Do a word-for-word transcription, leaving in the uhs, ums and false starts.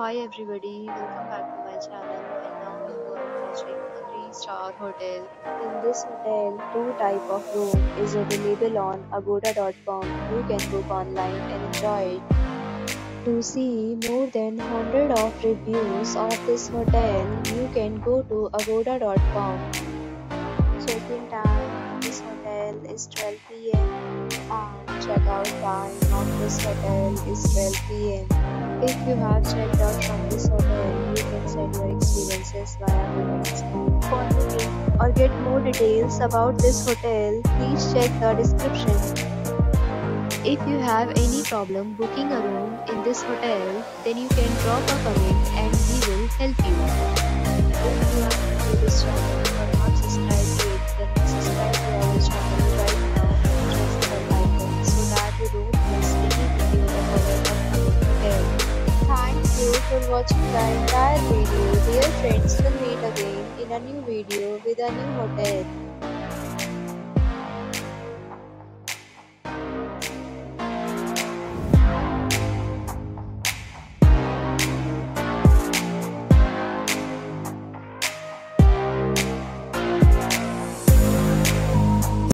Hi everybody, welcome back to my channel, and now we are watching a three star hotel. In this hotel, two type of room is available on agoda dot com. You can book online and enjoy it. To see more than one hundred of reviews of this hotel, you can go to agoda dot com. Check-in time of this hotel is twelve p m and check-out time of this hotel is twelve p m If you have checked out from this hotel, you can send your experiences via comments. For booking or get more details about this hotel, please check the description. If you have any problem booking a room in this hotel, then you can drop a comment and we will help you. If you are new to this channel or not subscribed to it, then subscribe to our channel right now and press the bell icon so that you don't miss any video of our hotel. Thank you for watching the entire video. Dear friends, we'll meet again in a new video with a new hotel.